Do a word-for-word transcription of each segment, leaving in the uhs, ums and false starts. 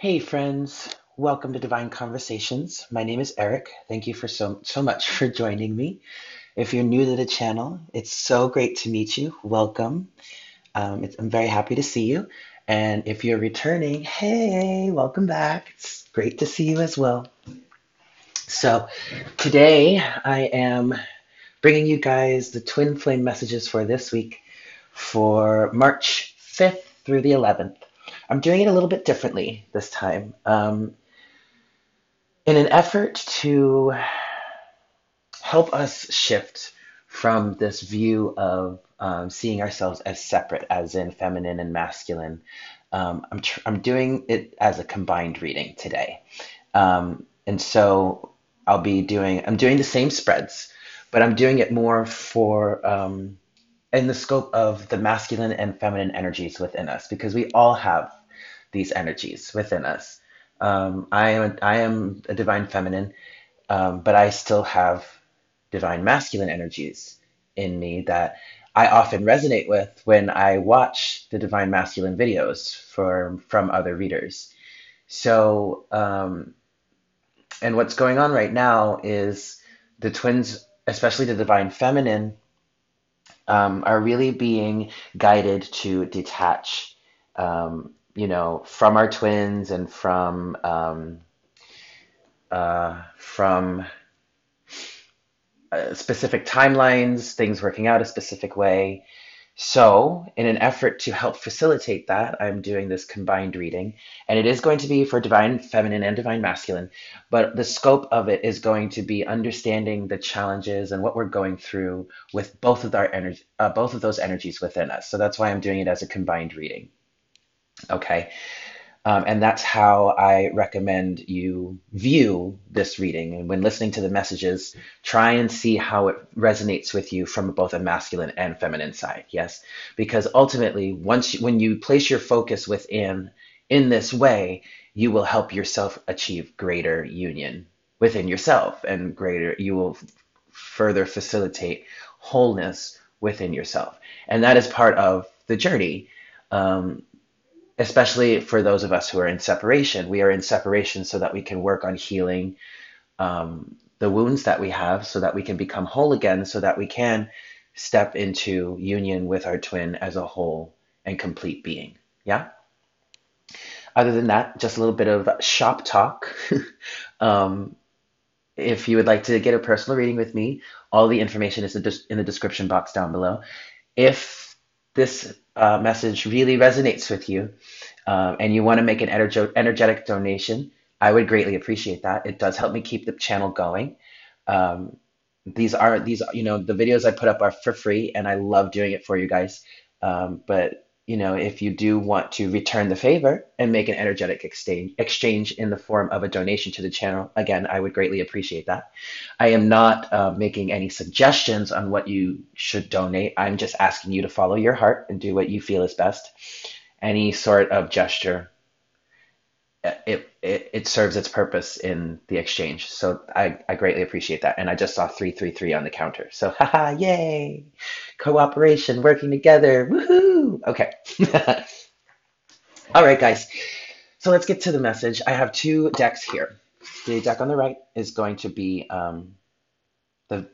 Hey friends, welcome to Divine Conversations. My name is Eric. Thank you for so, so much for joining me. If you're new to the channel, it's so great to meet you. Welcome. Um, it's, I'm very happy to see you. And if you're returning, hey, welcome back. It's great to see you as well. So today I am bringing you guys the Twin Flame messages for this week for March fifth through the eleventh. I'm doing it a little bit differently this time. Um, in an effort to help us shift from this view of um, seeing ourselves as separate, as in feminine and masculine, um, I'm, tr I'm doing it as a combined reading today. Um, and so I'll be doing, I'm doing the same spreads, but I'm doing it more for, um, in the scope of the masculine and feminine energies within us, because we all have these energies within us. Um, I am a, I am a divine feminine, um, but I still have divine masculine energies in me that I often resonate with when I watch the divine masculine videos for, from other readers. So, um, and what's going on right now is the twins, especially the divine feminine, um, are really being guided to detach, um, you know, from our twins and from, um, uh, from uh, specific timelines, things working out a specific way. So in an effort to help facilitate that, I'm doing this combined reading, and it is going to be for divine feminine and divine masculine, but the scope of it is going to be understanding the challenges and what we're going through with both of our energy, uh, both of those energies within us. So that's why I'm doing it as a combined reading. Okay. Um, and that's how I recommend you view this reading. And when listening to the messages, try and see how it resonates with you from both a masculine and feminine side. Yes, because ultimately, once you, when you place your focus within in this way, you will help yourself achieve greater union within yourself, and greater you will further facilitate wholeness within yourself. And that is part of the journey. Um, Especially for those of us who are in separation, we are in separation so that we can work on healing um, the wounds that we have, so that we can become whole again, so that we can step into union with our twin as a whole and complete being. Yeah. Other than that, just a little bit of shop talk. um, if you would like to get a personal reading with me, all the information is in the description box down below. If this uh, message really resonates with you uh, and you want to make an energe energetic donation, I would greatly appreciate that. It does help me keep the channel going. Um, these are, these, you know, the videos I put up are for free, and I love doing it for you guys. Um, but, you know, if you do want to return the favor and make an energetic exchange, exchange in the form of a donation to the channel, again, I would greatly appreciate that. I am not uh, making any suggestions on what you should donate. I'm just asking you to follow your heart and do what you feel is best. Any sort of gesture, it, it, it serves its purpose in the exchange. So I, I greatly appreciate that. And I just saw three three three on the counter. So haha, yay. Cooperation, working together, woohoo. Okay. All right, guys. So let's get to the message. I have two decks here. The deck on the right is going to be um, the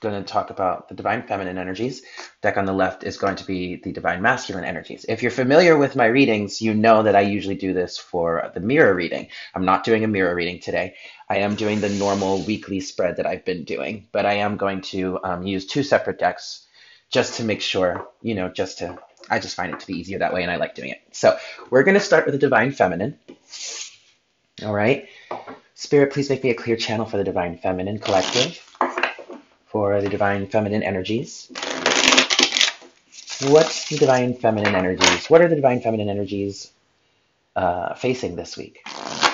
going to talk about the divine feminine energies. Deck on the left is going to be the divine masculine energies. If you're familiar with my readings, you know that I usually do this for the mirror reading. I'm not doing a mirror reading today. I am doing the normal weekly spread that I've been doing, but I am going to um, use two separate decks, just to make sure, you know, just to, I just find it to be easier that way, and I like doing it. So we're going to start with the divine feminine. All right. Spirit, please make me a clear channel for the divine feminine collective, for the divine feminine energies. What's the divine feminine energies? What are the divine feminine energies uh, facing this week?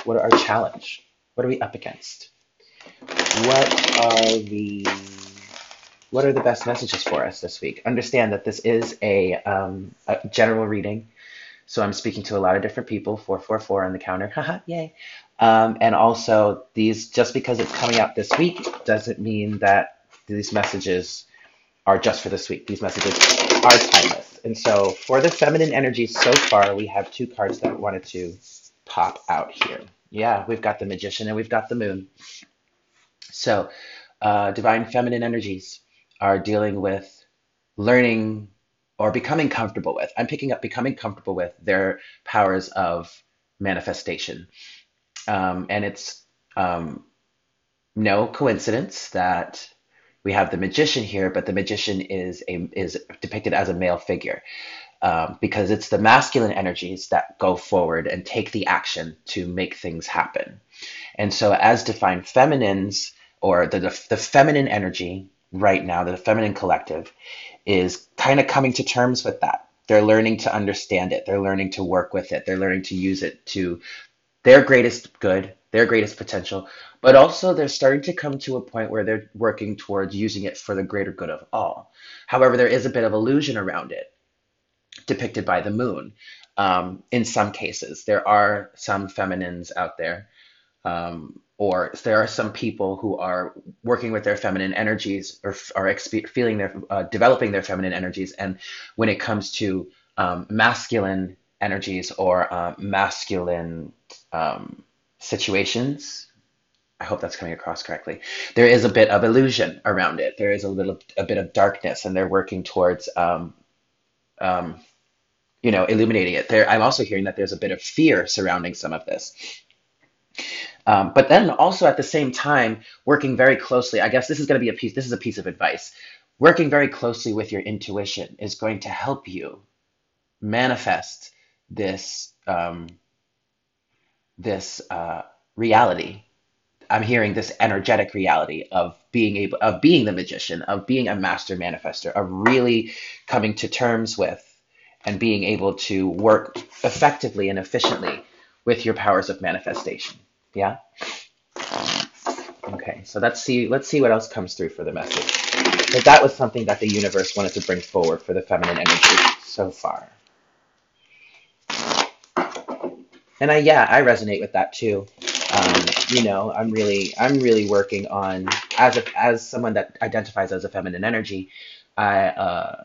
What are our challenge? What are we up against? What are the... What are the best messages for us this week? Understand that this is a, um, a general reading, so I'm speaking to a lot of different people. four four four on the counter, haha, yay! Um, and also, these, just because it's coming out this week doesn't mean that these messages are just for this week. These messages are timeless. And so, for the feminine energy so far, we have two cards that I wanted to pop out here. Yeah, we've got the Magician and we've got the Moon. So uh, divine feminine energies are dealing with learning or becoming comfortable with. I'm picking up becoming comfortable with their powers of manifestation. Um, and it's um, no coincidence that we have the Magician here, but the Magician is a, is depicted as a male figure um, because it's the masculine energies that go forward and take the action to make things happen. And so as defined feminines, or the, the, the feminine energy right now, the feminine collective, is kind of coming to terms with that. They're learning to understand it. They're learning to work with it. They're learning to use it to their greatest good, their greatest potential, but also they're starting to come to a point where they're working towards using it for the greater good of all. However, there is a bit of illusion around it, depicted by the Moon. Um, in some cases, there are some feminines out there, um, or there are some people who are working with their feminine energies or are feeling their, uh, developing their feminine energies. And when it comes to um, masculine energies or uh, masculine um, situations, I hope that's coming across correctly, there is a bit of illusion around it. There is a little, a bit of darkness, and they're working towards, um, um, you know, illuminating it. There, I'm also hearing that there's a bit of fear surrounding some of this. Um, but then also at the same time, working very closely, I guess this is going to be a piece, this is a piece of advice. Working very closely with your intuition is going to help you manifest this, um, this uh, reality. I'm hearing this energetic reality of being able, of being the Magician, of being a master manifester, of really coming to terms with and being able to work effectively and efficiently with your powers of manifestation. Yeah. Okay. So let's see, let's see what else comes through for the message. But that was something that the universe wanted to bring forward for the feminine energy so far. And I, yeah, I resonate with that too. Um, you know, I'm really, I'm really working on, as a, as someone that identifies as a feminine energy, I, uh,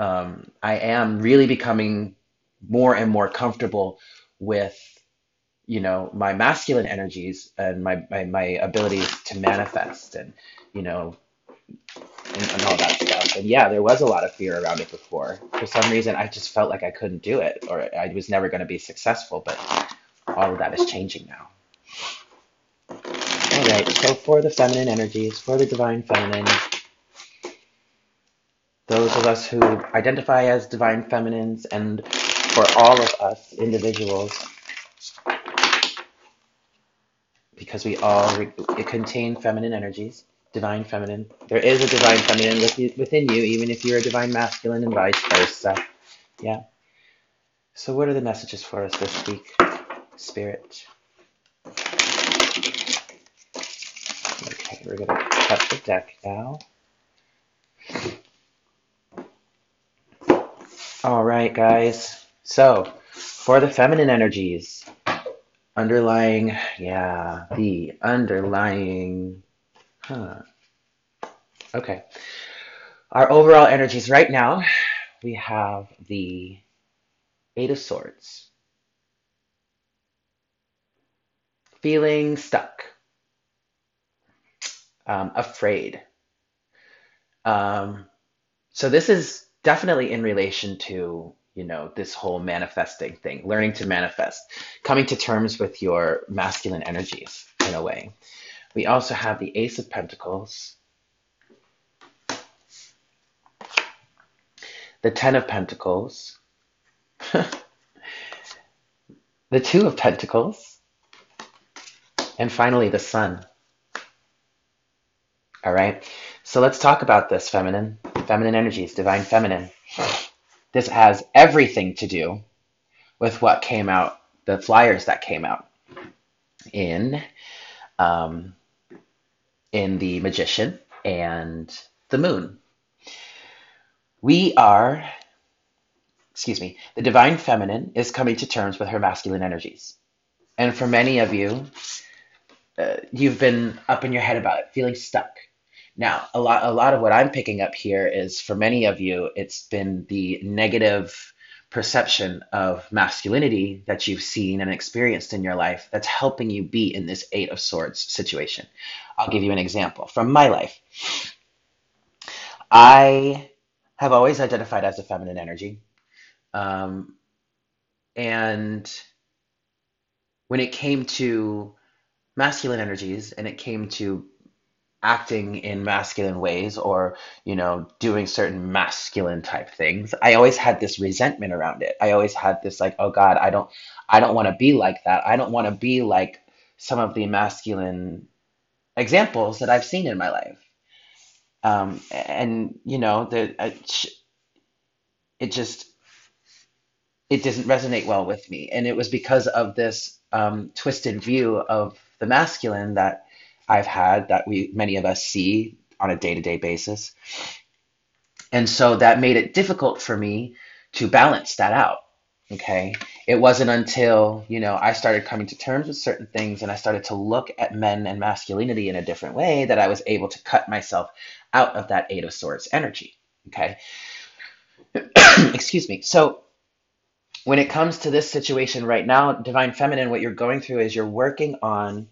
um, I am really becoming more and more comfortable with, you know, my masculine energies and my, my, my abilities to manifest and, you know, and, and all that stuff. And yeah, there was a lot of fear around it before. For some reason, I just felt like I couldn't do it, or I was never going to be successful, but all of that is changing now. All right, so for the feminine energies, for the divine feminine, those of us who identify as divine feminines, and for all of us individuals, because we all contain feminine energies, divine feminine. There is a divine feminine with you, within you, even if you're a divine masculine, and vice versa. Yeah. So what are the messages for us this week, Spirit? Okay, we're going to cut the deck now. All right, guys. So for the feminine energies, underlying, yeah, the underlying, huh. Okay. Our overall energies right now, we have the Eight of Swords. Feeling stuck, um, afraid. Um, so this is definitely in relation to, you know, this whole manifesting thing, learning to manifest, coming to terms with your masculine energies in a way. We also have the Ace of Pentacles, the Ten of Pentacles, the Two of Pentacles, and finally the Sun. All right, so let's talk about this feminine, feminine energies, divine feminine. This has everything to do with what came out, the flyers that came out in um, in the Magician and the Moon. We are, excuse me, the divine feminine is coming to terms with her masculine energies. And for many of you, uh, you've been up in your head about it, feeling stuck. Now, a lot, a lot of what I'm picking up here is, for many of you, it's been the negative perception of masculinity that you've seen and experienced in your life that's helping you be in this Eight of Swords situation. I'll give you an example from my life. I have always identified as a feminine energy. Um, and when it came to masculine energies and it came to acting in masculine ways or, you know, doing certain masculine type things, I always had this resentment around it. I always had this like, oh God, I don't, I don't want to be like that. I don't want to be like some of the masculine examples that I've seen in my life. Um, and you know, the, it just, it doesn't resonate well with me. And it was because of this um, twisted view of the masculine that I've had, that we many of us see on a day-to-day basis. And so that made it difficult for me to balance that out. Okay. It wasn't until, you know, I started coming to terms with certain things and I started to look at men and masculinity in a different way that I was able to cut myself out of that Eight of Swords energy. Okay. Excuse me. So when it comes to this situation right now, Divine Feminine, what you're going through is you're working on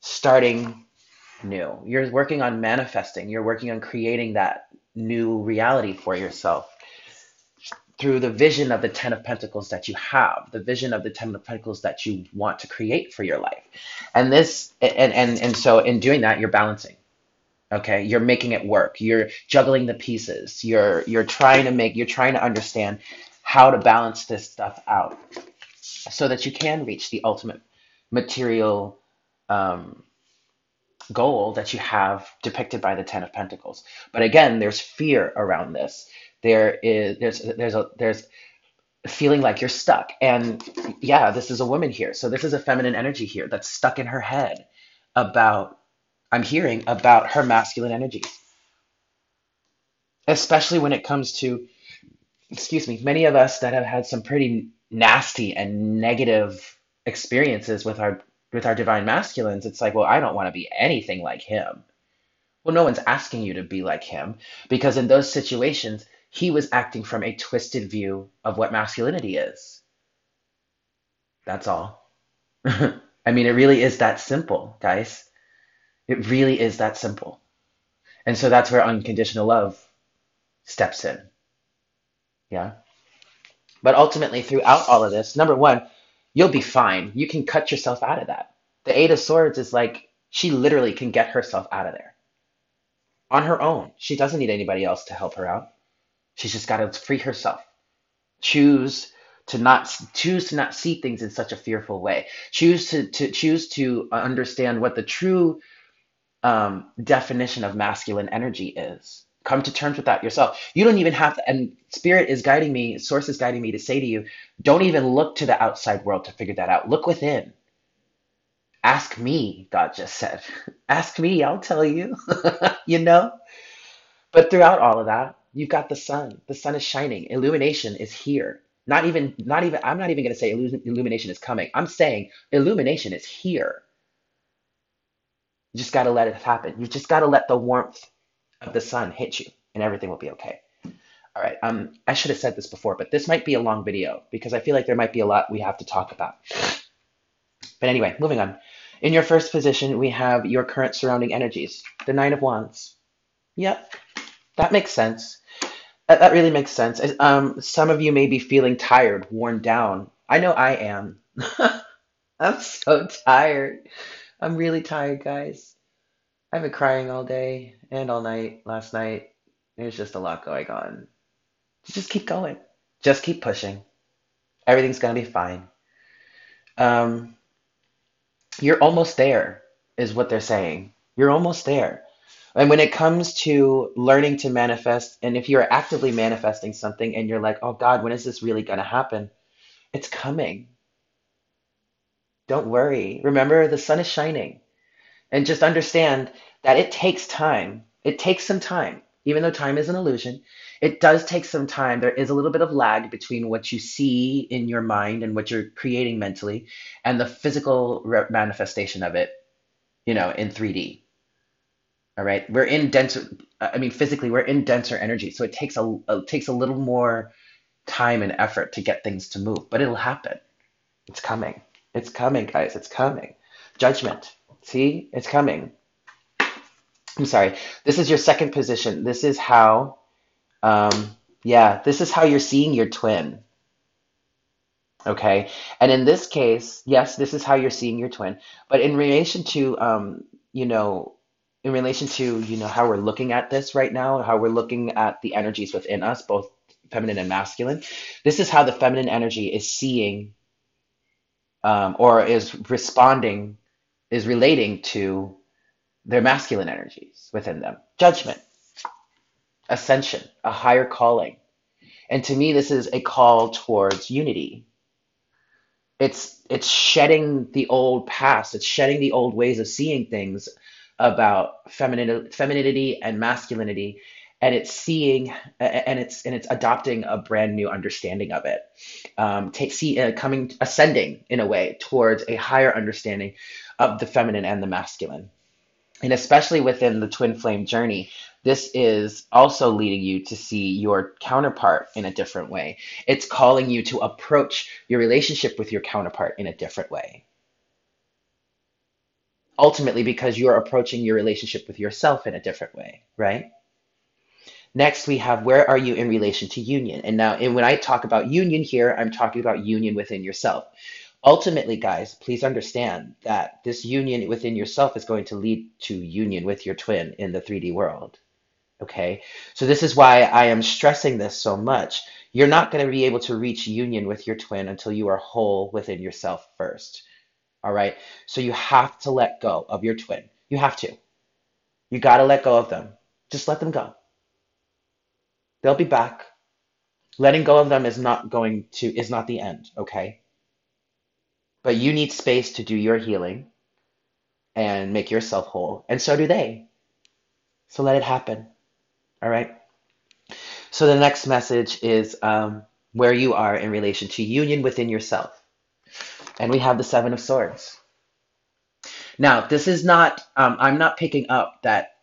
starting new. You're working on manifesting. You're working on creating that new reality for yourself through the vision of the Ten of Pentacles that you have, the vision of the Ten of Pentacles that you want to create for your life. And this, and, and, and so in doing that, you're balancing. Okay. You're making it work. You're juggling the pieces. You're, you're trying to make, you're trying to understand how to balance this stuff out so that you can reach the ultimate material Um, goal that you have depicted by the Ten of Pentacles. But again, there's fear around this. There is, there's, there's a, there's feeling like you're stuck. And yeah, this is a woman here. So this is a feminine energy here that's stuck in her head about, I'm hearing about her masculine energies, especially when it comes to, excuse me, many of us that have had some pretty nasty and negative experiences with our with our divine masculines. It's like, well, I don't want to be anything like him. Well, no one's asking you to be like him, because in those situations, he was acting from a twisted view of what masculinity is. That's all. I mean, it really is that simple, guys. It really is that simple. And so that's where unconditional love steps in. Yeah. But ultimately, throughout all of this, number one, you'll be fine. You can cut yourself out of that. The Eight of Swords is like, she literally can get herself out of there on her own. She doesn't need anybody else to help her out. She's just got to free herself. Choose to not choose to not see things in such a fearful way. Choose to, to choose to understand what the true um, definition of masculine energy is. Come to terms with that yourself. You don't even have to, and Spirit is guiding me, Source is guiding me to say to you, don't even look to the outside world to figure that out. Look within. Ask me, God just said. Ask me, I'll tell you, you know? But throughout all of that, you've got the sun. The sun is shining. Illumination is here. Not even, not even, I'm not even going to say illumination is coming. I'm saying illumination is here. You just got to let it happen. You just got to let the warmth of the sun hit you and everything will be okay. All right. Um, I should have said this before, but this might be a long video because I feel like there might be a lot we have to talk about. But anyway, moving on. In your first position, we have your current surrounding energies, the Nine of Wands. Yep. That makes sense. That, that really makes sense. Um, some of you may be feeling tired, worn down. I know I am. I'm so tired. I'm really tired, guys. I've been crying all day and all night. Last night, there's just a lot going on. Just keep going. Just keep pushing. Everything's going to be fine. Um, you're almost there is what they're saying. You're almost there. And when it comes to learning to manifest, and if you're actively manifesting something and you're like, oh God, when is this really going to happen? It's coming. Don't worry. Remember, the sun is shining. And just understand that it takes time. It takes some time, even though time is an illusion. It does take some time. There is a little bit of lag between what you see in your mind and what you're creating mentally and the physical manifestation of it, you know, in three D. All right. We're in denser, I mean, physically, we're in denser energy. So it takes a, it takes a little more time and effort to get things to move, but it'll happen. It's coming. It's coming, guys. It's coming. Judgment. See? It's coming. I'm sorry. This is your second position. This is how, um, yeah, this is how you're seeing your twin. Okay. And in this case, yes, this is how you're seeing your twin. But in relation to, um, you know, in relation to, you know, how we're looking at this right now, how we're looking at the energies within us, both feminine and masculine, this is how the feminine energy is seeing um, or is responding, is relating to their masculine energies within them. Judgment, ascension, a higher calling. And to me, this is a call towards unity. It's, it's shedding the old past. It's shedding the old ways of seeing things about feminine, femininity and masculinity. And it's seeing, and it's, and it's adopting a brand new understanding of it. Um, take, see, uh, coming, ascending in a way towards a higher understanding of the feminine and the masculine. And especially within the twin flame journey, this is also leading you to see your counterpart in a different way. It's calling you to approach your relationship with your counterpart in a different way. Ultimately, because you're approaching your relationship with yourself in a different way, right? Next, we have, where are you in relation to union? And now, and when I talk about union here, I'm talking about union within yourself. Ultimately, guys, please understand that this union within yourself is going to lead to union with your twin in the three D world. Okay, so this is why I am stressing this so much. You're not going to be able to reach union with your twin until you are whole within yourself first. All right, so you have to let go of your twin. You have to. You got to let go of them. Just let them go. They'll be back. Letting go of them is not going to, is not the end. Okay. But you need space to do your healing and make yourself whole. And so do they. So let it happen. All right. So the next message is um, where you are in relation to union within yourself. And we have the Seven of Swords. Now, this is not, um, I'm not picking up that.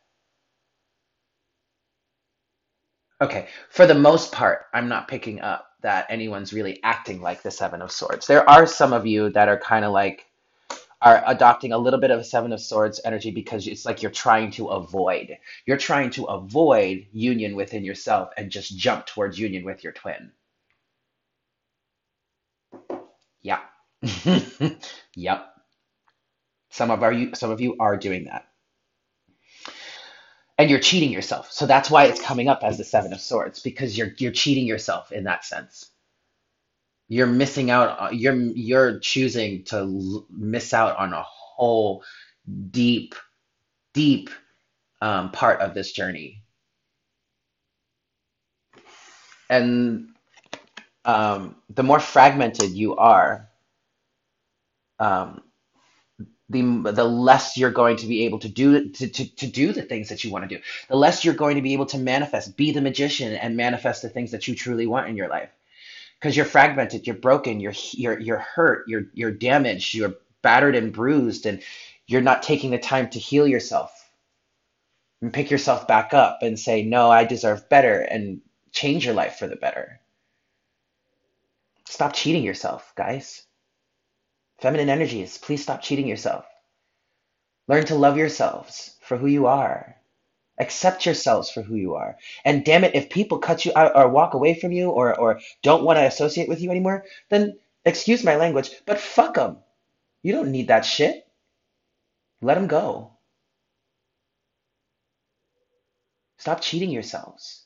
Okay, for the most part, I'm not picking up that anyone's really acting like the Seven of Swords. There are some of you that are kind of like, are adopting a little bit of a Seven of Swords energy because it's like you're trying to avoid. You're trying to avoid union within yourself and just jump towards union with your twin. Yeah. Yep. Some of, our, some of you are doing that. And you're cheating yourself. So that's why it's coming up as the Seven of Swords, because you're you're cheating yourself in that sense. You're missing out. You're you're choosing to l miss out on a whole deep, deep um, part of this journey. And um, the more fragmented you are, um, The, the less you're going to be able to do to, to, to do the things that you want to do, the less you're going to be able to manifest, be the magician and manifest the things that you truly want in your life. Because you're fragmented, you're broken, you're, you're, you're hurt, you're, you're damaged, you're battered and bruised, and you're not taking the time to heal yourself and pick yourself back up and say, no, I deserve better, and change your life for the better. Stop cheating yourself, guys. Feminine energies, please stop cheating yourself. Learn to love yourselves for who you are. Accept yourselves for who you are. And damn it, if people cut you out or walk away from you or, or don't want to associate with you anymore, then excuse my language, but fuck them. You don't need that shit. Let them go. Stop cheating yourselves.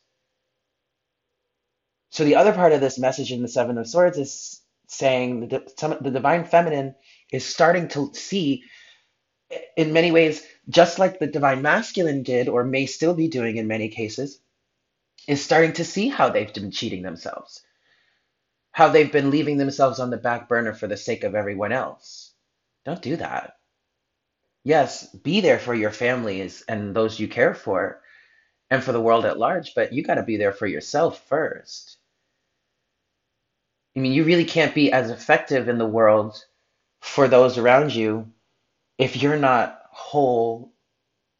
So the other part of this message in the Seven of Swords is saying that some, the divine feminine is starting to see, in many ways, just like the divine masculine did or may still be doing in many cases, is starting to see how they've been cheating themselves, how they've been leaving themselves on the back burner for the sake of everyone else. Don't do that. Yes, be there for your families and those you care for and for the world at large, but you got to be there for yourself first. I mean, you really can't be as effective in the world for those around you if you're not whole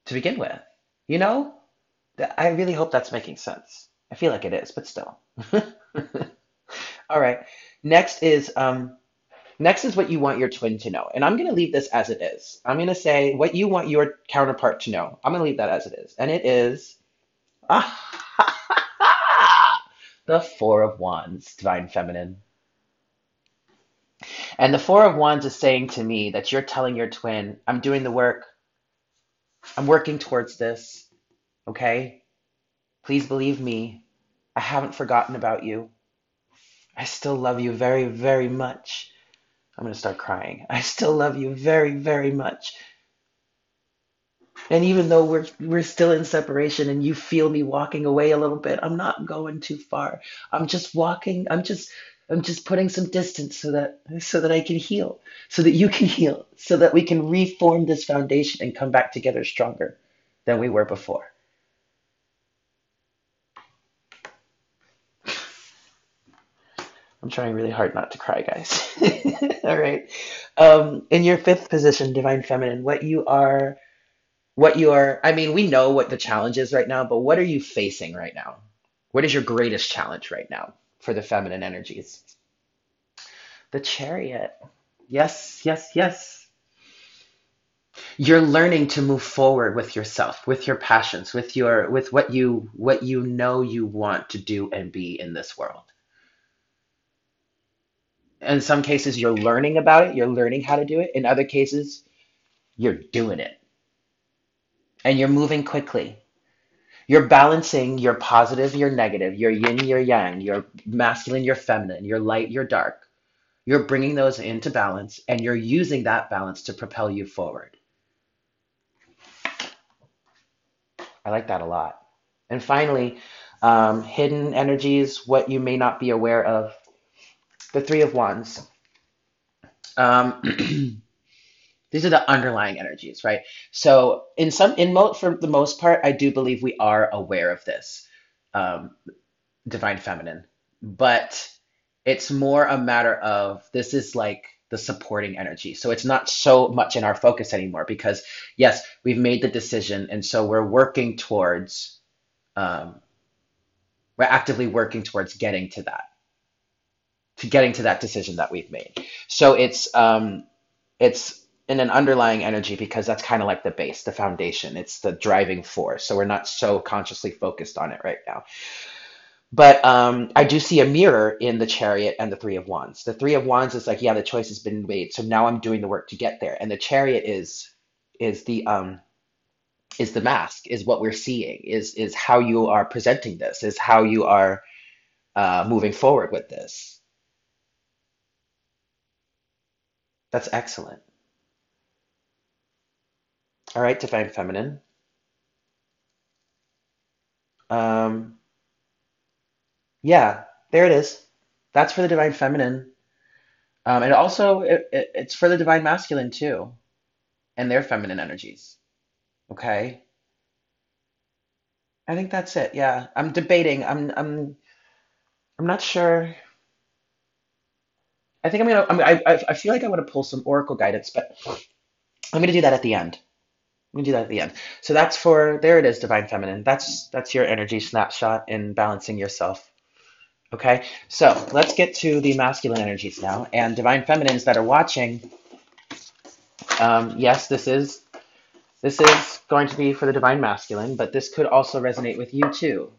to begin with. You know, I really hope that's making sense. I feel like it is, but still. All right. Next is um, next is what you want your twin to know. And I'm going to leave this as it is. I'm going to say what you want your counterpart to know. I'm going to leave that as it is. And it is ah, the Four of Wands, Divine Feminine. And the Four of Wands is saying to me that you're telling your twin, I'm doing the work. I'm working towards this. Okay? Please believe me. I haven't forgotten about you. I still love you very, very much. I'm going to start crying. I still love you very, very much. And even though we're, we're still in separation and you feel me walking away a little bit, I'm not going too far. I'm just walking. I'm just... I'm just putting some distance so that so that I can heal, so that you can heal, so that we can reform this foundation and come back together stronger than we were before. I'm trying really hard not to cry, guys. All right. Um, in your fifth position, Divine Feminine, what you are, what you are, I mean, we know what the challenge is right now, but what are you facing right now? What is your greatest challenge right now? For the feminine energies. The Chariot. Yes, yes, yes. You're learning to move forward with yourself, with your passions, with your with what you what you know you want to do and be in this world. In some cases you're learning about it, you're learning how to do it. In other cases, you're doing it. And you're moving quickly. You're balancing your positive, your negative, your yin, your yang, your masculine, your feminine, your light, your dark. You're bringing those into balance, and you're using that balance to propel you forward. I like that a lot. And finally, um, hidden energies, what you may not be aware of, the Three of Wands. Um, These are the underlying energies, right? So in some, in mo for the most part, I do believe we are aware of this, um, Divine Feminine, but it's more a matter of, this is like the supporting energy. So it's not so much in our focus anymore because yes, we've made the decision. And so we're working towards, um, we're actively working towards getting to that, to getting to that decision that we've made. So it's, um, it's, in an underlying energy, because that's kind of like the base, the foundation, it's the driving force. So we're not so consciously focused on it right now. But um, I do see a mirror in the Chariot and the Three of Wands. The Three of Wands is like, yeah, the choice has been made. So now I'm doing the work to get there. And the Chariot is, is the, um, is the mask, is what we're seeing, is, is how you are presenting this, is how you are uh, moving forward with this. That's excellent. All right, Divine Feminine. Um, yeah, there it is. That's for the Divine Feminine. Um, and also, it, it, it's for the Divine Masculine, too, and their feminine energies. Okay? I think that's it, yeah. I'm debating. I'm, I'm, I'm not sure. I think I'm going to, I, I feel like I want to pull some Oracle guidance, but I'm going to do that at the end. We do that at the end. So that's for, there it is, Divine Feminine. That's that's your energy snapshot in balancing yourself. Okay, so let's get to the masculine energies now. And Divine Feminines that are watching, um, yes, this is this is going to be for the Divine Masculine, but this could also resonate with you too.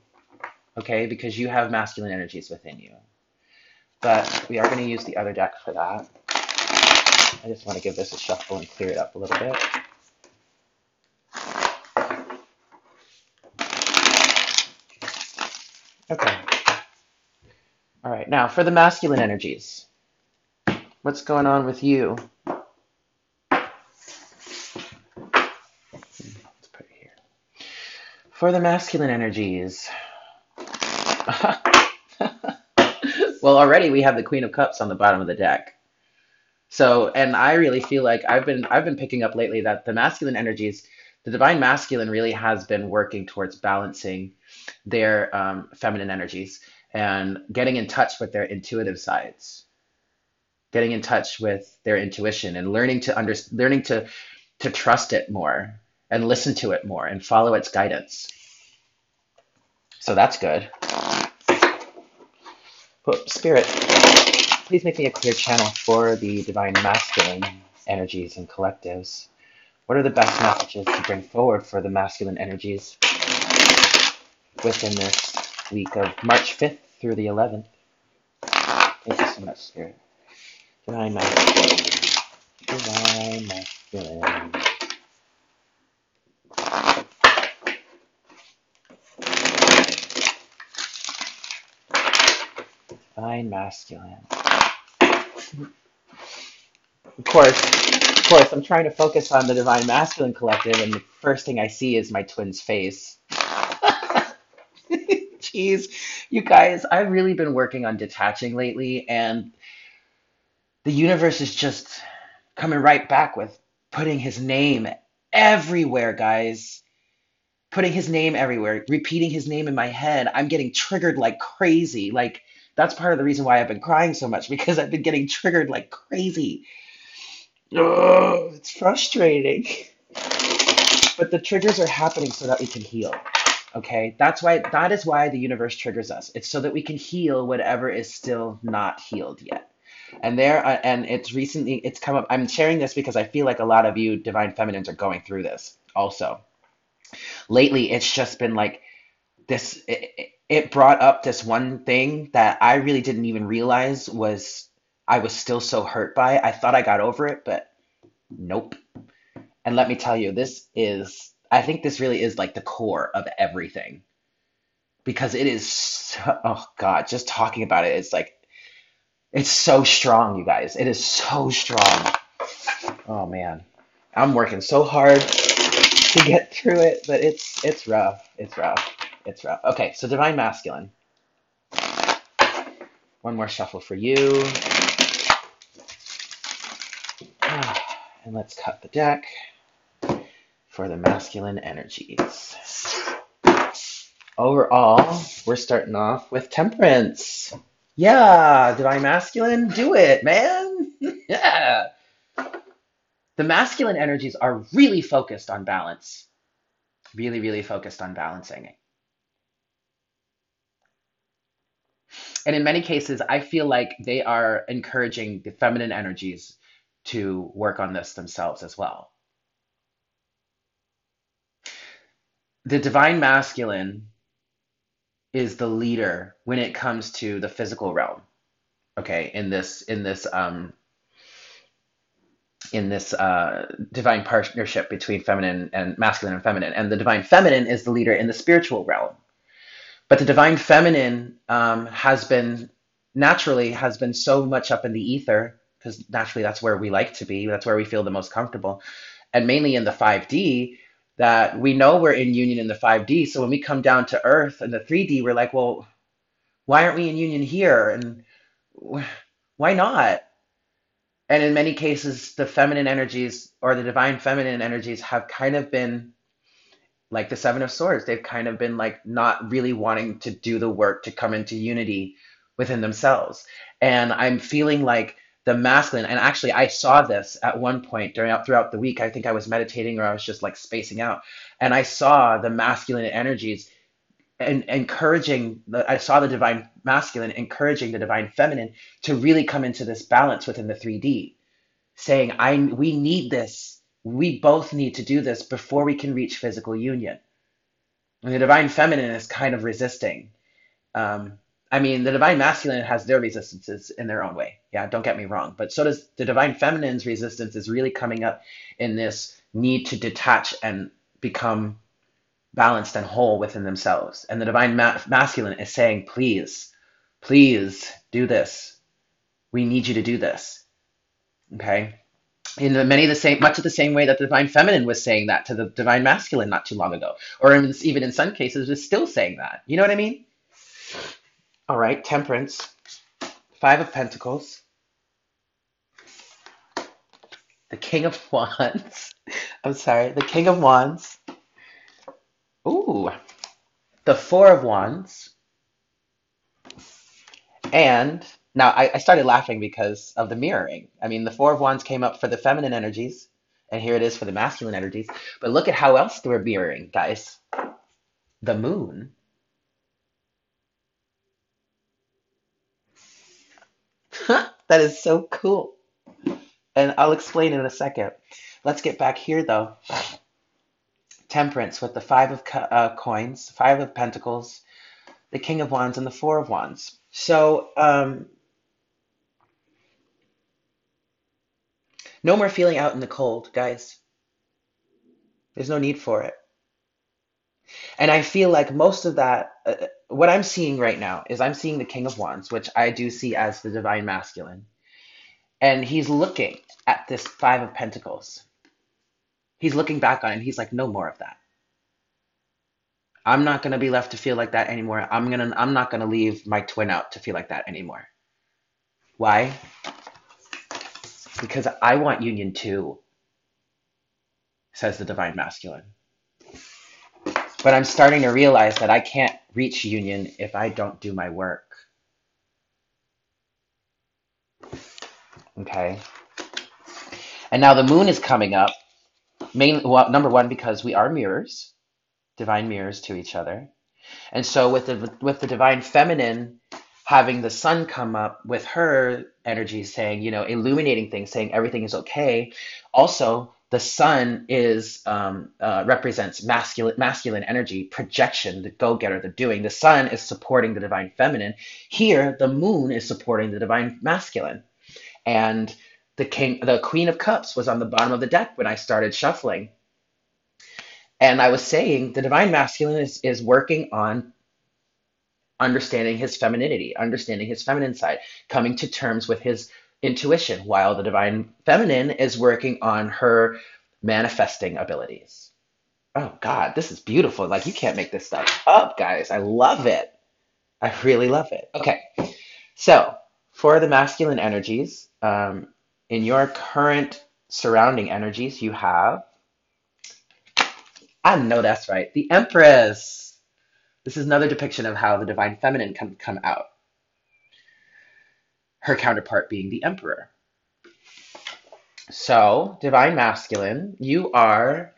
Okay, because you have masculine energies within you. But we are going to use the other deck for that. I just want to give this a shuffle and clear it up a little bit. Okay. All right. Now for the masculine energies, what's going on with you? Let's put it here. For the masculine energies. Well, already we have the Queen of Cups on the bottom of the deck. So, and I really feel like I've been, I've been picking up lately that the masculine energies, the Divine Masculine really has been working towards balancing their um, feminine energies and getting in touch with their intuitive sides, getting in touch with their intuition and learning to under, learning to, to trust it more and listen to it more and follow its guidance. So that's good. But Spirit, please make me a clear channel for the divine masculine energies and collectives. What are the best messages to bring forward for the masculine energies within this week of March fifth through the eleventh? Thank you so much, Spirit. Divine masculine. Divine masculine. Divine masculine. Of course, of course, I'm trying to focus on the divine masculine collective, and the first thing I see is my twin's face. Jeez, you guys, I've really been working on detaching lately, and the universe is just coming right back with putting his name everywhere, guys. Putting his name everywhere, repeating his name in my head. I'm getting triggered like crazy. Like, that's part of the reason why I've been crying so much, because I've been getting triggered like crazy. Oh, it's frustrating. But the triggers are happening so that we can heal. Okay, that's why, that is why the universe triggers us. It's so that we can heal whatever is still not healed yet. And there, uh, and it's recently, it's come up. I'm sharing this because I feel like a lot of you divine feminines are going through this also. Lately, it's just been like this. It, it, It brought up this one thing that I really didn't even realize was I was still so hurt by. I thought I got over it, but nope. And let me tell you, this is, I think this really is like the core of everything, because it is, so, oh God, just talking about it, it's like, it's so strong, you guys. It is so strong. Oh man, I'm working so hard to get through it, but it's, it's rough, it's rough. It's rough. Okay, so divine masculine. One more shuffle for you. And let's cut the deck for the masculine energies. Overall, we're starting off with temperance. Yeah, divine masculine, do it, man. Yeah. The masculine energies are really focused on balance. Really, really focused on balancing it. And in many cases, I feel like they are encouraging the feminine energies to work on this themselves as well. The divine masculine is the leader when it comes to the physical realm. Okay, in this, in this, um, in this uh, divine partnership between feminine and masculine and feminine, and the divine feminine is the leader in the spiritual realm. But the divine feminine um, has been, naturally, has been so much up in the ether, because naturally that's where we like to be, that's where we feel the most comfortable, and mainly in the five D, that we know we're in union in the five D, so when we come down to earth in the three D, we're like, well, why aren't we in union here, and why not? And in many cases, the feminine energies, or the divine feminine energies, have kind of been like the Seven of Swords, they've kind of been like not really wanting to do the work to come into unity within themselves. And I'm feeling like the masculine, and actually I saw this at one point during throughout the week, I think I was meditating or I was just like spacing out. And I saw the masculine energies and encouraging, I saw the divine masculine encouraging the divine feminine to really come into this balance within the three D, saying, I, we need this. We both need to do this before we can reach physical union. And the divine feminine is kind of resisting. Um, I mean, the divine masculine has their resistances in their own way. Yeah, don't get me wrong. But so does the divine feminine's resistance is really coming up in this need to detach and become balanced and whole within themselves. And the divine ma- masculine is saying, please, please do this. We need you to do this. Okay. In many of the same, much of the same way that the divine feminine was saying that to the divine masculine not too long ago, or in, even in some cases is still saying that. You know what I mean? All right, temperance, five of pentacles, the king of wands. I'm sorry, the king of wands. Ooh, the four of wands. And now, I, I started laughing because of the mirroring. I mean, the Four of Wands came up for the feminine energies, and here it is for the masculine energies. But look at how else we're mirroring, guys. The moon. That is so cool. And I'll explain in a second. Let's get back here though. Temperance with the five of uh, coins, five of pentacles, the king of wands, and the four of wands. So um, no more feeling out in the cold, guys. There's no need for it. And I feel like most of that, uh, what I'm seeing right now is I'm seeing the king of wands, which I do see as the divine masculine. And he's looking at this five of pentacles. He's looking back on it and he's like, no more of that. I'm not going to be left to feel like that anymore. I'm going to, I'm not going to leave my twin out to feel like that anymore. Why? Because I want union too, says the divine masculine. But I'm starting to realize that I can't reach union if I don't do my work. Okay. And now the moon is coming up. Mainly, well, number one, because we are mirrors, divine mirrors to each other. And so with the, with the divine feminine, having the sun come up with her energy saying, you know, illuminating things, saying everything is okay. Also, the sun is um, uh, represents masculine, masculine energy, projection, the go-getter, the doing. The sun is supporting the divine feminine. Here, the moon is supporting the divine masculine. And the king, the queen of cups was on the bottom of the deck when I started shuffling. And I was saying the divine masculine is, is working on understanding his femininity, understanding his feminine side, coming to terms with his intuition, while the divine feminine is working on her manifesting abilities. Oh God, this is beautiful. Like, you can't make this stuff up, guys. I love it. I really love it. Okay. So for the masculine energies, um, in your current surrounding energies, you have, I know that's right, the Empress. This is another depiction of how the divine feminine can come out. Her counterpart being the Emperor. So, divine masculine, you are,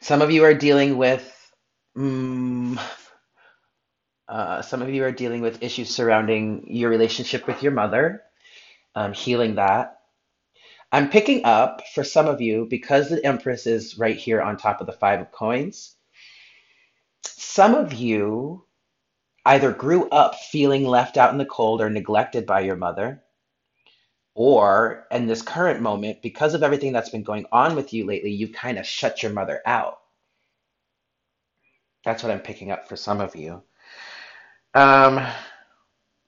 some of you are dealing with, um, uh, some of you are dealing with issues surrounding your relationship with your mother, um, healing that. I'm picking up, for some of you, because the Empress is right here on top of the five of coins, some of you either grew up feeling left out in the cold or neglected by your mother, or in this current moment, because of everything that's been going on with you lately, you kind of shut your mother out. That's what I'm picking up for some of you. Um,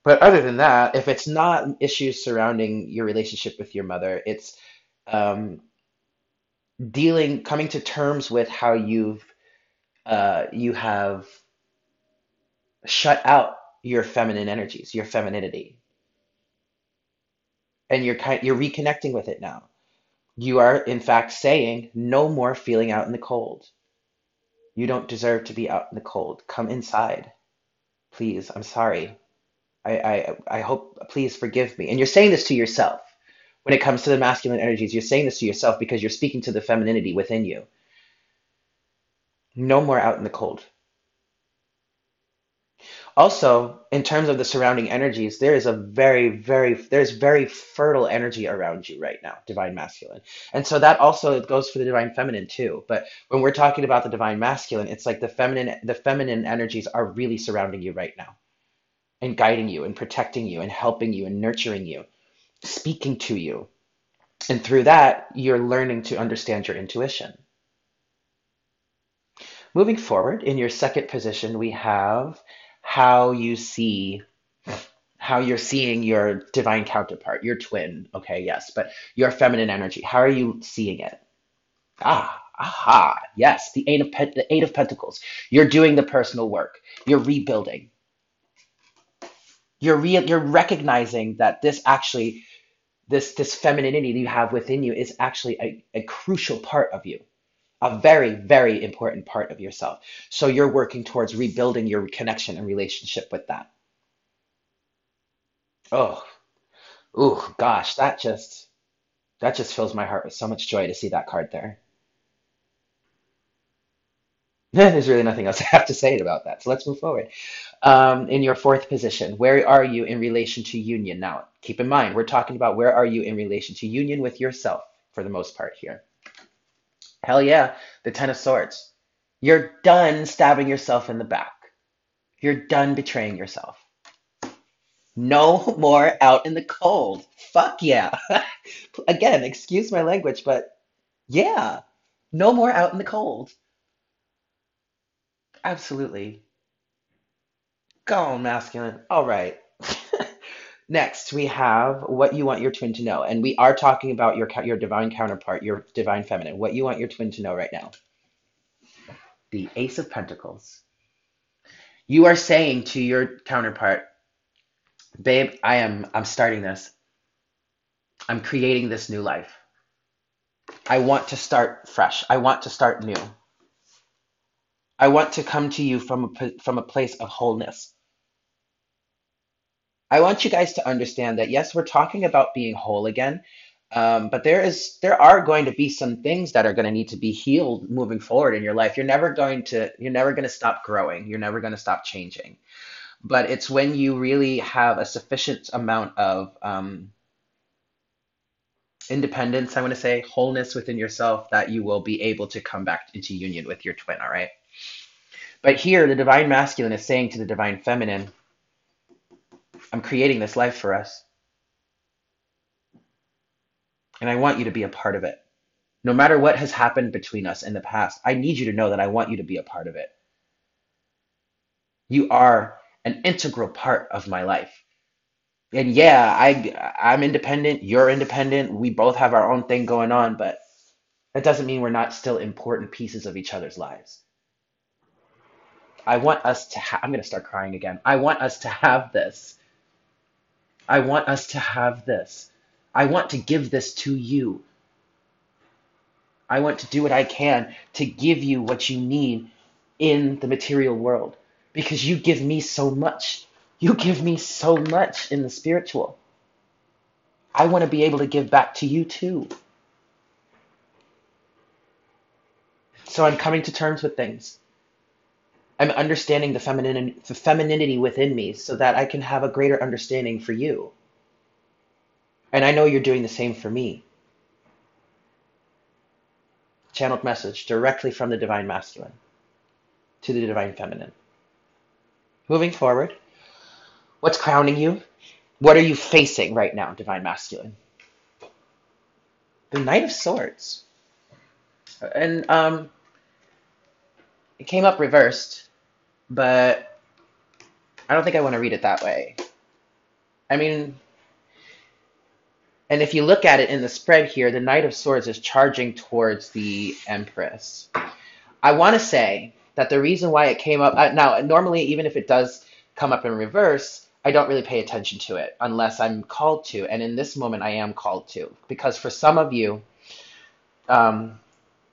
but other than that, if it's not issues surrounding your relationship with your mother, it's um, dealing, coming to terms with how you've, uh, you have shut out your feminine energies, your femininity. And you're kind, you're reconnecting with it now. You are, in fact, saying no more feeling out in the cold. You don't deserve to be out in the cold. Come inside. Please, I'm sorry. I, I, I hope, please forgive me. And you're saying this to yourself. When it comes to the masculine energies, you're saying this to yourself because you're speaking to the femininity within you. No more out in the cold. Also, in terms of the surrounding energies, there is a very, very, there's very fertile energy around you right now, divine masculine. And so that also goes for the divine feminine too. But when we're talking about the divine masculine, it's like the feminine, the feminine energies are really surrounding you right now and guiding you and protecting you and helping you and nurturing you, speaking to you. And through that, you're learning to understand your intuition. Moving forward, in your second position, we have how you see, how you're seeing your divine counterpart, your twin, okay, yes, but your feminine energy, how are you seeing it? Ah, aha, yes, the eight of, the eight of pentacles. You're doing the personal work. You're rebuilding. You're, re you're recognizing that this actually, this, this femininity that you have within you is actually a, a crucial part of you. A very, very important part of yourself. So you're working towards rebuilding your connection and relationship with that. Oh, oh gosh, that just, that just fills my heart with so much joy to see that card there. There's really nothing else I have to say about that. So let's move forward. Um, in your fourth position, where are you in relation to union? Now, keep in mind, we're talking about where are you in relation to union with yourself for the most part here. Hell yeah, the Ten of Swords. You're done stabbing yourself in the back. You're done betraying yourself. No more out in the cold. Fuck yeah. Again, excuse my language, but yeah, no more out in the cold. Absolutely. Go on, masculine. All right. Next, we have what you want your twin to know. And we are talking about your, your divine counterpart, your divine feminine, what you want your twin to know right now. The Ace of Pentacles. You are saying to your counterpart, babe, I am, I'm starting this. I'm creating this new life. I want to start fresh. I want to start new. I want to come to you from a, from a place of wholeness. I want you guys to understand that, yes, we're talking about being whole again, um, but there is there are going to be some things that are going to need to be healed moving forward in your life. You're never going to you're never going to stop growing. You're never going to stop changing. But it's when you really have a sufficient amount of um, independence, I want to say, wholeness within yourself, that you will be able to come back into union with your twin, all right? But here, the divine masculine is saying to the divine feminine, I'm creating this life for us. And I want you to be a part of it. No matter what has happened between us in the past, I need you to know that I want you to be a part of it. You are an integral part of my life. And yeah, I, I'm independent, you're independent, we both have our own thing going on, but that doesn't mean we're not still important pieces of each other's lives. I want us to ha- I'm gonna start crying again. I want us to have this. I want us to have this. I want to give this to you. I want to do what I can to give you what you need in the material world, because you give me so much. You give me so much in the spiritual. I want to be able to give back to you too. So I'm coming to terms with things. I'm understanding the feminine, the femininity within me so that I can have a greater understanding for you. And I know you're doing the same for me. Channeled message directly from the divine masculine to the divine feminine. Moving forward, what's crowning you? What are you facing right now, divine masculine? The Knight of Swords. And um, it came up reversed, but I don't think I want to read it that way. I mean, and if you look at it in the spread here, the Knight of Swords is charging towards the Empress. I want to say that the reason why it came up, uh, now normally even if it does come up in reverse, I don't really pay attention to it unless I'm called to. And in this moment, I am called to, because for some of you, um,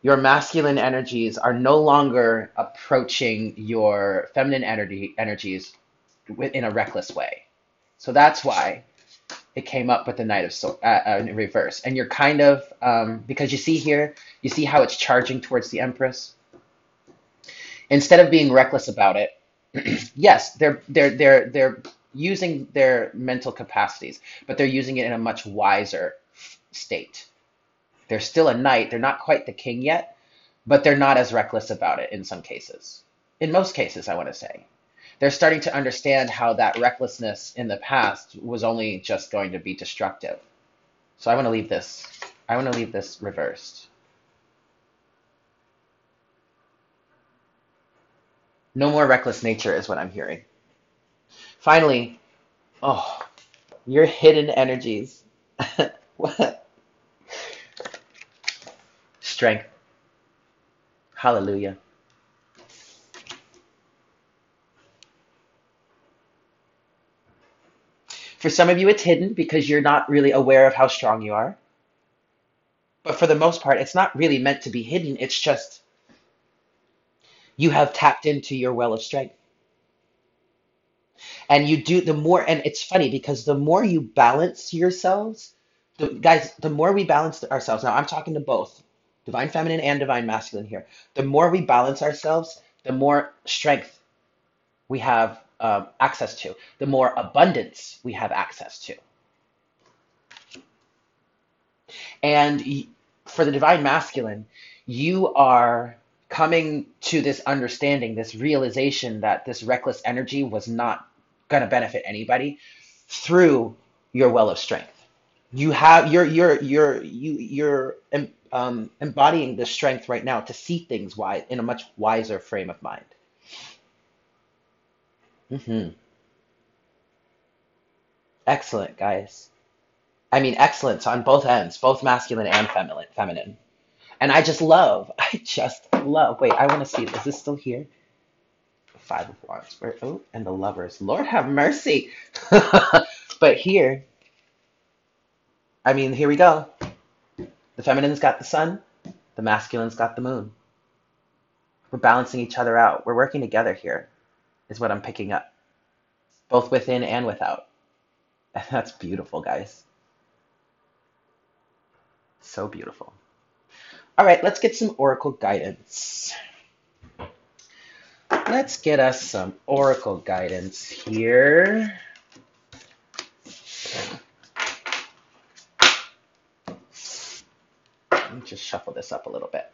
your masculine energies are no longer approaching your feminine energy energies in a reckless way. So that's why it came up with the Knight of Swords uh, in reverse. And you're kind of, um, because you see here, you see how it's charging towards the Empress? Instead of being reckless about it, yes, they're they're they're they're using their mental capacities, but they're using it in a much wiser state. They're still a knight. They're not quite the king yet, but they're not as reckless about it in some cases. In most cases, I want to say. They're starting to understand how that recklessness in the past was only just going to be destructive. So I want to leave this. I want to leave this reversed. No more reckless nature is what I'm hearing. Finally, oh, your hidden energies. What? Strength. Hallelujah. For some of you, it's hidden because you're not really aware of how strong you are. But for the most part, it's not really meant to be hidden. It's just you have tapped into your well of strength. And you do the more, and it's funny because the more you balance yourselves, the, guys, the more we balance ourselves. Now I'm talking to both divine feminine and divine masculine here. The more we balance ourselves, the more strength we have um, access to, the more abundance we have access to. And for the divine masculine, you are coming to this understanding, this realization that this reckless energy was not going to benefit anybody through your well of strength. You have you're you're you're you you're um, embodying the strength right now to see things wise in a much wiser frame of mind. Mm-hmm. Excellent, guys. I mean, excellence on both ends, both masculine and feminine. Feminine. And I just love, I just love. Wait, I want to see. Is this still here? Five of Wands. Where? Oh, and the Lovers. Lord have mercy. But here, I mean, here we go. The feminine's got the sun. The masculine's got the moon. We're balancing each other out. We're working together here, is what I'm picking up, both within and without. And that's beautiful, guys. So beautiful. All right, let's get some oracle guidance. Let's get us some oracle guidance here. Let me just shuffle this up a little bit.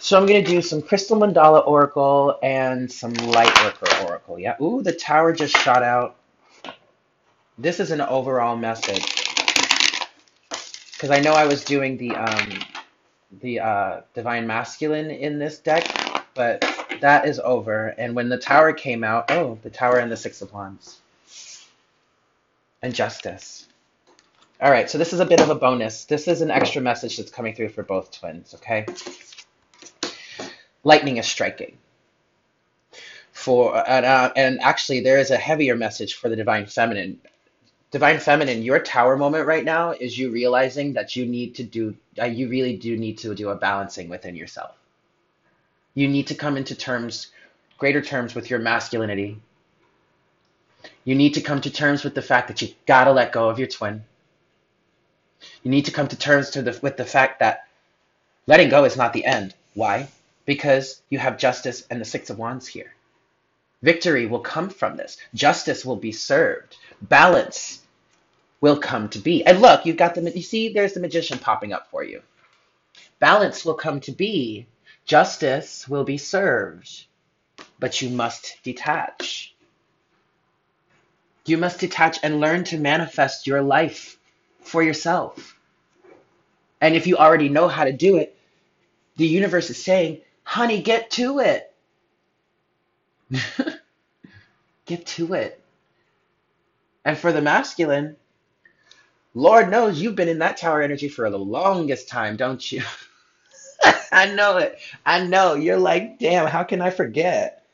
So I'm going to do some Crystal Mandala Oracle and some Lightworker Oracle. Yeah. Ooh, the tower just shot out. This is an overall message, because I know I was doing the um, the uh, Divine Masculine in this deck, but that is over. And when the tower came out, oh, the tower and the Six of Wands. And Justice. All right. So this is a bit of a bonus. This is an extra message that's coming through for both twins. Okay. Lightning is striking. For and, uh, and actually, there is a heavier message for the Divine Feminine. Divine Feminine, your tower moment right now is you realizing that you need to do, uh, you really do need to do a balancing within yourself. You need to come into terms, greater terms with your masculinity. You need to come to terms with the fact that you've got to let go of your twin. You need to come to terms to the, with the fact that letting go is not the end. Why? Because you have Justice and the Six of Wands here. Victory will come from this. Justice will be served. Balance will come to be. And look, you've got the, you see, there's the Magician popping up for you. Balance will come to be. Justice will be served. But you must detach. You must detach and learn to manifest your life for yourself. And if you already know how to do it, the universe is saying, honey, get to it. Get to it. And for the masculine, Lord knows you've been in that tower energy for the longest time, don't you? I know it. I know. You're like, damn, how can I forget?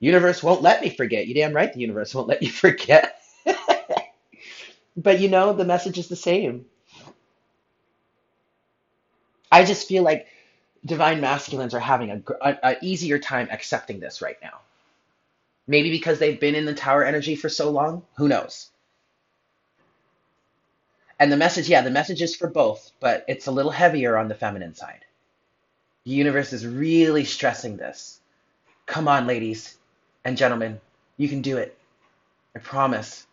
Universe won't let me forget. You damn right the universe won't let you forget. But you know, the message is the same. I just feel like divine masculines are having a, a, a easier time accepting this right now. Maybe because they've been in the tower energy for so long. Who knows? And the message, yeah, the message is for both, but it's a little heavier on the feminine side. The universe is really stressing this. Come on, ladies and gentlemen. You can do it. I promise.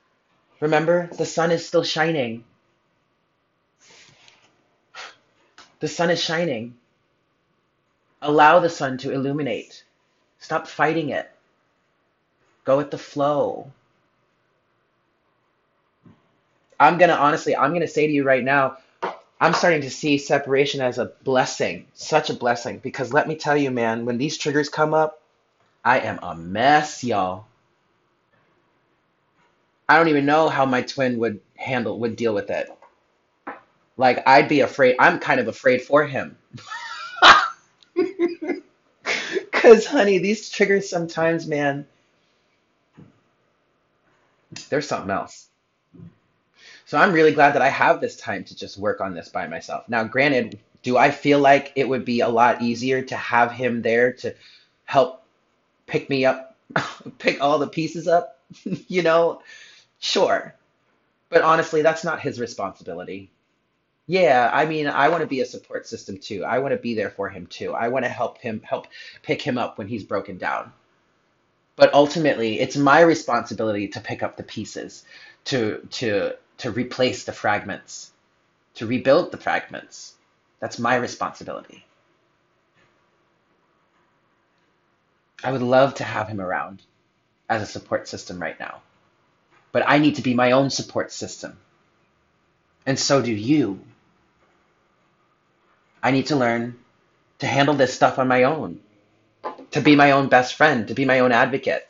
Remember, the sun is still shining. The sun is shining. Allow the sun to illuminate. Stop fighting it. Go with the flow. I'm going to honestly, I'm going to say to you right now, I'm starting to see separation as a blessing, such a blessing, because let me tell you, man, when these triggers come up, I am a mess, y'all. I don't even know how my twin would handle, would deal with it. Like, I'd be afraid. I'm kind of afraid for him. Because, honey, these triggers sometimes, man, there's something else. So I'm really glad that I have this time to just work on this by myself. Now, granted, do I feel like it would be a lot easier to have him there to help pick me up, pick all the pieces up? You know, sure. But honestly, that's not his responsibility. Yeah, I mean, I want to be a support system too. I want to be there for him too. I want to help him, help pick him up when he's broken down. But ultimately, it's my responsibility to pick up the pieces, to to to replace the fragments, to rebuild the fragments. That's my responsibility. I would love to have him around as a support system right now, but I need to be my own support system. And so do you. I need to learn to handle this stuff on my own, to be my own best friend, to be my own advocate,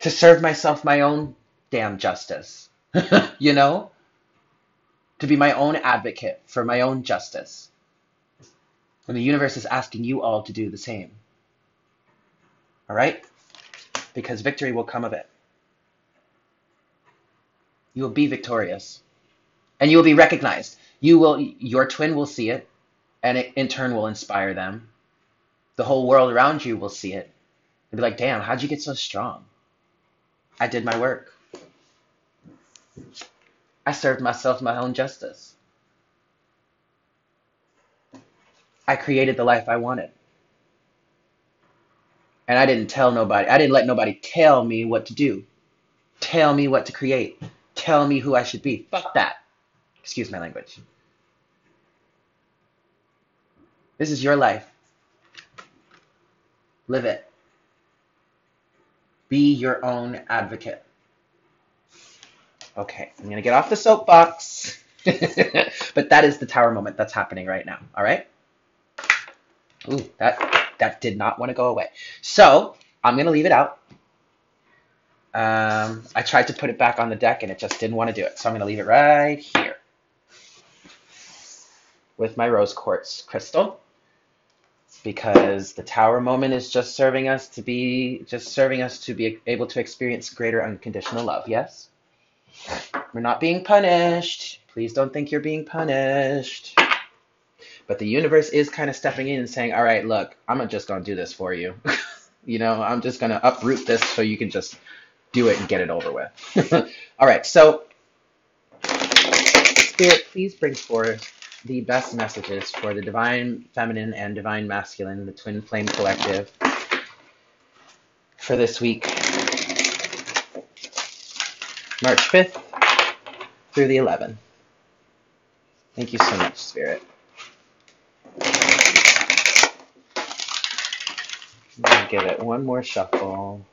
to serve myself my own damn justice, you know? To be my own advocate for my own justice. And the universe is asking you all to do the same. All right? Because victory will come of it. You will be victorious. And you will be recognized. You will, your twin will see it, and it in turn will inspire them. The whole world around you will see it. They'll be like, damn, how'd you get so strong? I did my work. I served myself my own justice. I created the life I wanted. And I didn't tell nobody. I didn't let nobody tell me what to do. Tell me what to create. Tell me who I should be. Fuck that. Excuse my language. This is your life. Live it. Be your own advocate. Okay, I'm going to get off the soapbox. But that is the tower moment that's happening right now. All right? Ooh, that, that did not want to go away. So I'm going to leave it out. Um, I tried to put it back on the deck, and it just didn't want to do it. So I'm going to leave it right here with my rose quartz crystal, because the tower moment is just serving us to be, just serving us to be able to experience greater unconditional love. Yes? We're not being punished. Please don't think you're being punished. But the universe is kind of stepping in and saying, all right, look, I'm just going to do this for you. You know, I'm just going to uproot this so you can just do it and get it over with. All right, so Spirit, please bring forth the best messages for the Divine Feminine and Divine Masculine, the Twin Flame Collective, for this week, March fifth through the eleventh. Thank you so much, Spirit. I'm gonna give it one more shuffle.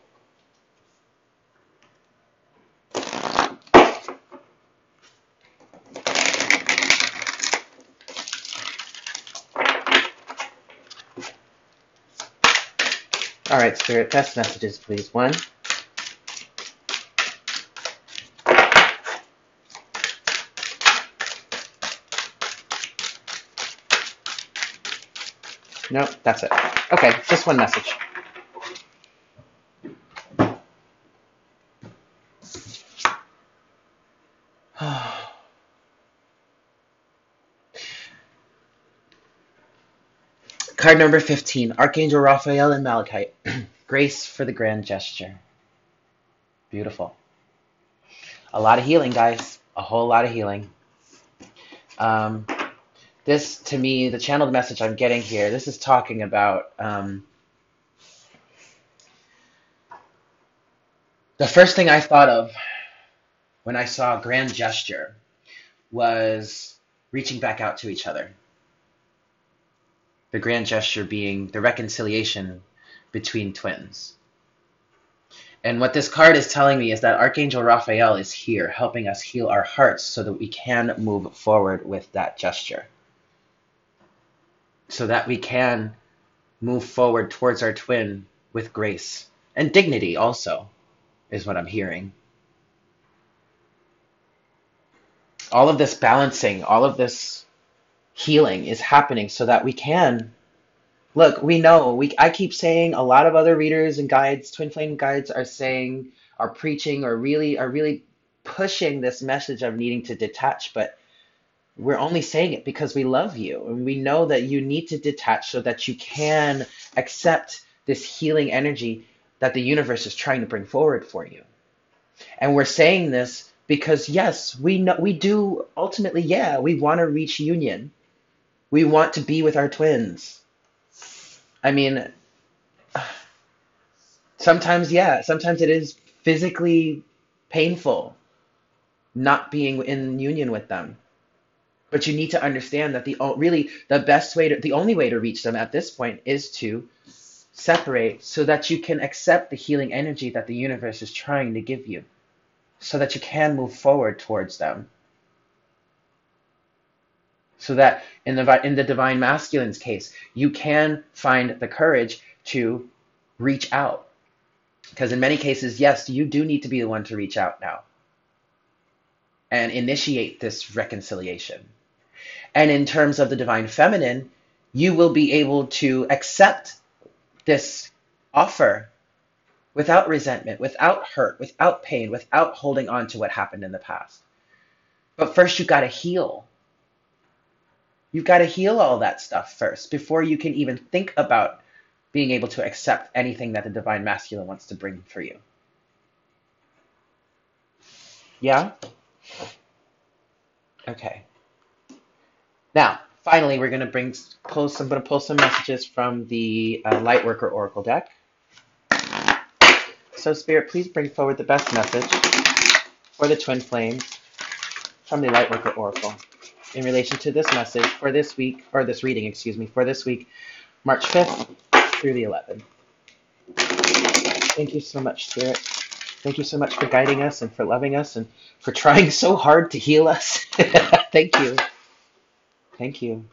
All right, Spirit, best messages, please. One. No, that's it. Okay, just one message. Card number fifteen, Archangel Raphael and Malachite. Grace for the grand gesture. Beautiful. A lot of healing, guys. A whole lot of healing. Um, this, to me, the channeled message I'm getting here, this is talking about um, the first thing I thought of when I saw grand gesture was reaching back out to each other. The grand gesture being the reconciliation between twins. And what this card is telling me is that Archangel Raphael is here helping us heal our hearts so that we can move forward with that gesture. So that we can move forward towards our twin with grace and dignity also is what I'm hearing. All of this balancing, all of this healing is happening so that we can look, we know we I keep saying a lot of other readers and guides, twin flame guides are saying, are preaching or really are really pushing this message of needing to detach, but we're only saying it because we love you and we know that you need to detach so that you can accept this healing energy that the universe is trying to bring forward for you. And we're saying this Because yes, we know, we do ultimately, yeah, we want to reach union. We want to be with our twins. I mean, sometimes, yeah, sometimes it is physically painful not being in union with them. But you need to understand that the really the best way, to, the only way to reach them at this point is to separate so that you can accept the healing energy that the universe is trying to give you so that you can move forward towards them. So that in the, in the Divine Masculine's case, you can find the courage to reach out. Because in many cases, yes, you do need to be the one to reach out now and initiate this reconciliation. And in terms of the Divine Feminine, you will be able to accept this offer without resentment, without hurt, without pain, without holding on to what happened in the past. But first, you've got to heal. You've got to heal all that stuff first before you can even think about being able to accept anything that the Divine Masculine wants to bring for you. Yeah? Okay. Now, finally, we're going to bring pull some, I'm going to pull some messages from the uh, Lightworker Oracle deck. So, Spirit, please bring forward the best message for the Twin Flames from the Lightworker Oracle in relation to this message for this week, or this reading, excuse me, for this week, March fifth through the eleventh. Thank you so much, Spirit. Thank you so much for guiding us and for loving us and for trying so hard to heal us. Thank you. Thank you.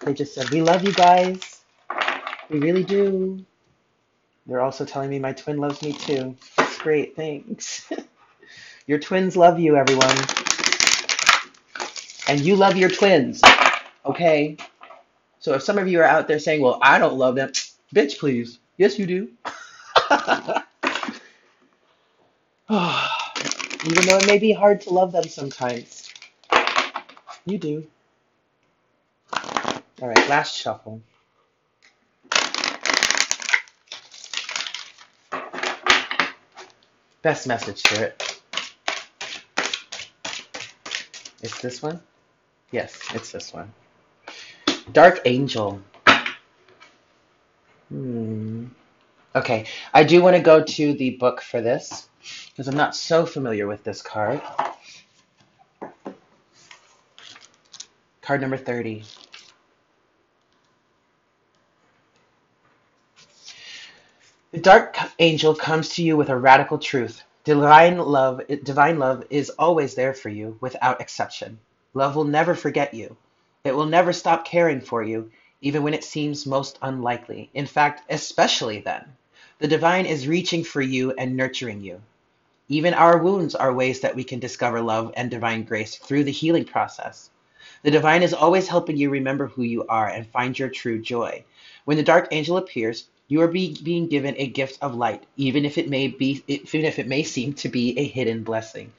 They just said, we love you guys. We really do. They're also telling me my twin loves me too. That's great. Thanks. Your twins love you, everyone. And you love your twins. Okay. So if some of you are out there saying, well, I don't love them, bitch, please. Yes, you do. Even though it may be hard to love them sometimes, you do. All right, last shuffle. Best message for it. It's this one? Yes, it's this one. Dark Angel. Hmm. Okay, I do want to go to the book for this, because I'm not so familiar with this card. Card number thirty. The Dark Angel comes to you with a radical truth. Divine love, divine love is always there for you, without exception. Love will never forget you. It will never stop caring for you, even when it seems most unlikely. In fact, especially then. The divine is reaching for you and nurturing you. Even our wounds are ways that we can discover love and divine grace through the healing process. The divine is always helping you remember who you are and find your true joy. When the Dark Angel appears, you are be being given a gift of light, even if it may be, even if it may seem to be a hidden blessing.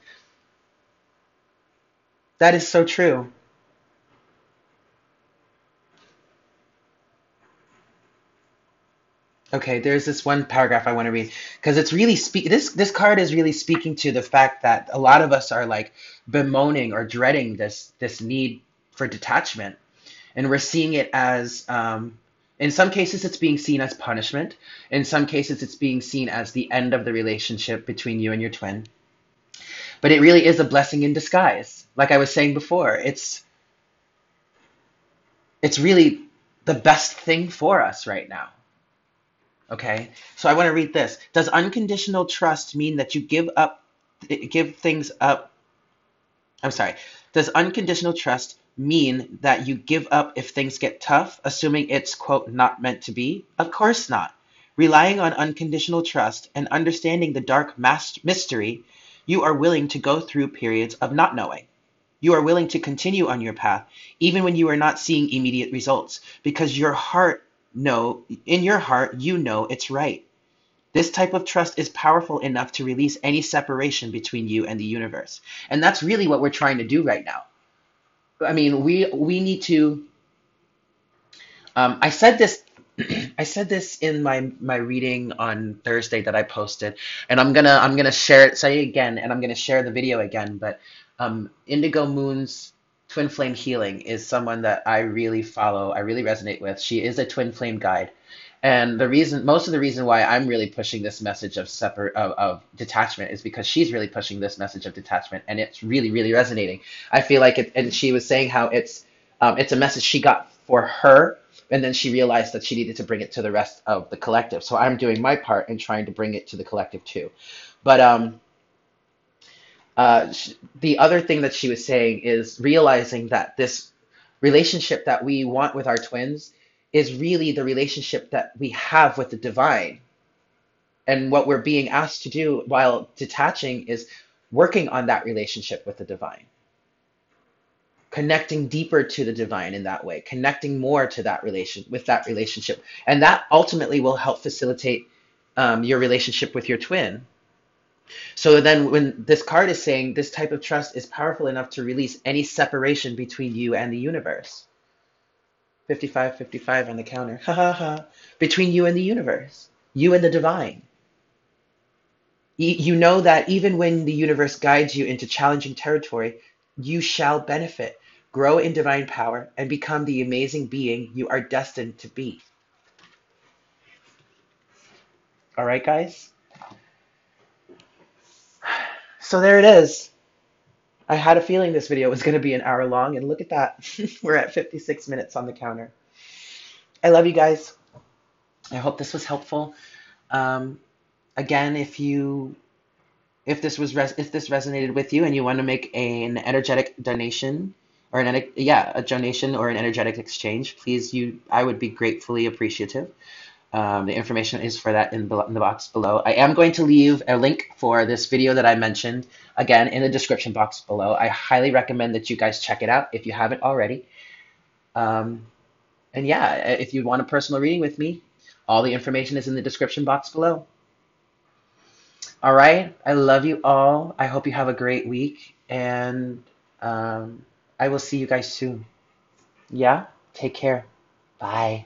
That is so true. Okay, there's this one paragraph I want to read because it's really speak. This this card is really speaking to the fact that a lot of us are like bemoaning or dreading this this need for detachment, and we're seeing it as um, in some cases it's being seen as punishment. In some cases it's being seen as the end of the relationship between you and your twin. But it really is a blessing in disguise. Like I was saying before, it's it's really the best thing for us right now. Okay, so I want to read this. Does unconditional trust mean that you give up, give things up? I'm sorry. Does unconditional trust mean that you give up if things get tough, assuming it's, quote, not meant to be? Of course not. Relying on unconditional trust and understanding the dark mystery, you are willing to go through periods of not knowing. You are willing to continue on your path, even when you are not seeing immediate results, because your heart No, in your heart, you know it's right. This type of trust is powerful enough to release any separation between you and the universe. And that's really what we're trying to do right now. I mean, we we need to... Um, I said this I said this in my my reading on Thursday that I posted, and I'm gonna I'm gonna share it, say it again, and I'm gonna share the video again. But um, Indigo Moon's Twin Flame Healing is someone that I really follow. I really resonate with. She is a twin flame guide, and the reason, most of the reason why I'm really pushing this message of separate of, of detachment is because she's really pushing this message of detachment, and it's really really resonating. I feel like it, and she was saying how it's um, it's a message she got for her. And then she realized that she needed to bring it to the rest of the collective. So I'm doing my part and trying to bring it to the collective too. But um, uh, the other thing that she was saying is realizing that this relationship that we want with our twins is really the relationship that we have with the divine. And what we're being asked to do while detaching is working on that relationship with the divine. Connecting deeper to the divine in that way, connecting more to that relation with that relationship. And that ultimately will help facilitate um, your relationship with your twin. So then when this card is saying this type of trust is powerful enough to release any separation between you and the universe. fifty-five, fifty-five on the counter, ha ha ha. Between you and the universe, you and the divine. You know that even when the universe guides you into challenging territory, you shall benefit. Grow in divine power and become the amazing being you are destined to be. All right, guys. So there it is. I had a feeling this video was going to be an hour long, and look at that. We're at fifty-six minutes on the counter. I love you guys. I hope this was helpful. Um, again, if you... If this was res if this resonated with you and you want to make an energetic donation or an yeah a donation or an energetic exchange, please you I would be gratefully appreciative. Um, the information is for that in, in the box below. I am going to leave a link for this video that I mentioned again in the description box below. I highly recommend that you guys check it out if you haven't already. Um, and yeah, if you want a personal reading with me, all the information is in the description box below. All right. I love you all. I hope you have a great week, and um, I will see you guys soon. Yeah. Take care. Bye.